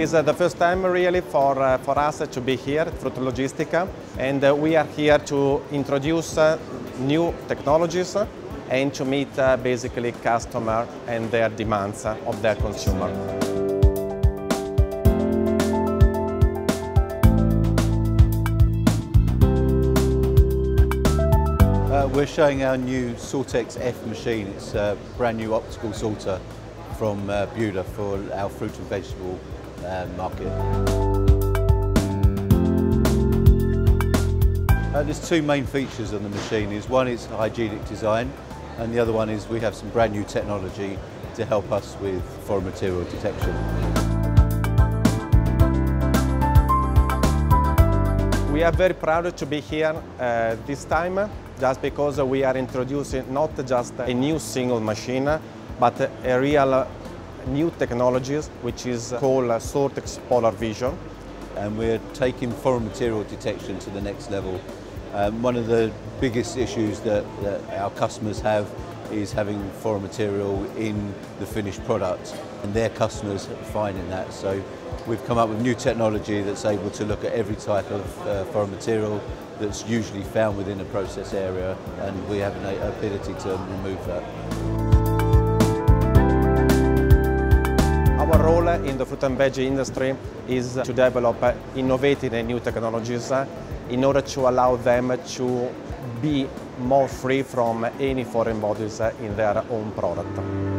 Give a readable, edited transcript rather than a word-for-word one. It is the first time really for us to be here at Fruit Logistica, and we are here to introduce new technologies and to meet basically customer and their demands of their consumer. We're showing our new Sortex F machine. It's a brand new optical sorter from Bühler for our fruit and vegetable market. There's two main features on the machine. One is hygienic design, and the other one is we have some brand new technology to help us with foreign material detection. We are very proud to be here this time, just because we are introducing not just a new single machine, but a real new technologies, which is called Sortex Polar Vision. And we're taking foreign material detection to the next level. One of the biggest issues that our customers have is having foreign material in the finished product, and their customers are finding that. So we've come up with new technology that's able to look at every type of foreign material that's usually found within a process area, and we have an ability to remove that. Our role in the fruit and veg industry is to develop innovative and new technologies in order to allow them to be more free from any foreign bodies in their own product.